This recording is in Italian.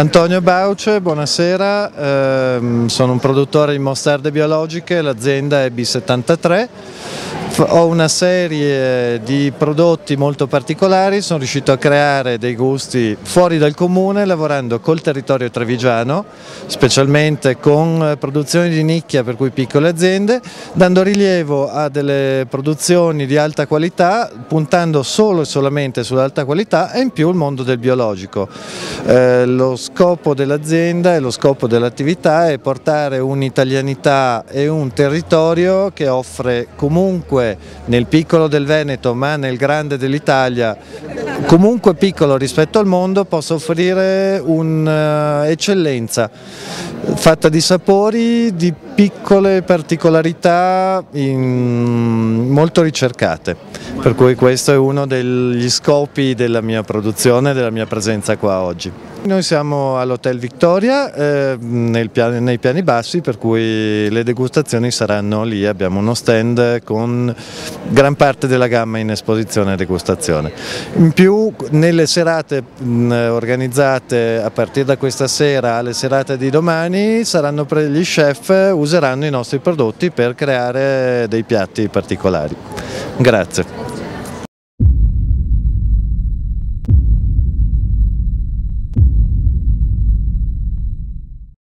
Antonio Bauce, buonasera, sono un produttore di mostarde biologiche, l'azienda è B73, ho una serie di prodotti molto particolari, sono riuscito a creare dei gusti fuori dal comune lavorando col territorio trevigiano, specialmente con produzioni di nicchia per cui piccole aziende, dando rilievo a delle produzioni di alta qualità, puntando solo e solamente sull'alta qualità e in più il mondo del biologico. Lo scopo dell'azienda e lo scopo dell'attività è portare un'italianità e un territorio che offre comunque nel piccolo del Veneto ma nel grande dell'Italia, comunque piccolo rispetto al mondo, possa offrire un'eccellenza fatta di sapori, di piccole particolarità molto ricercate, per cui questo è uno degli scopi della mia produzione e della mia presenza qua oggi. Noi siamo all'Hotel Victoria nei piani bassi, per cui le degustazioni saranno lì, abbiamo uno stand con gran parte della gamma in esposizione e degustazione. In più nelle serate organizzate a partire da questa sera alle serate di domani saranno gli chef useranno i nostri prodotti per creare dei piatti particolari. Grazie.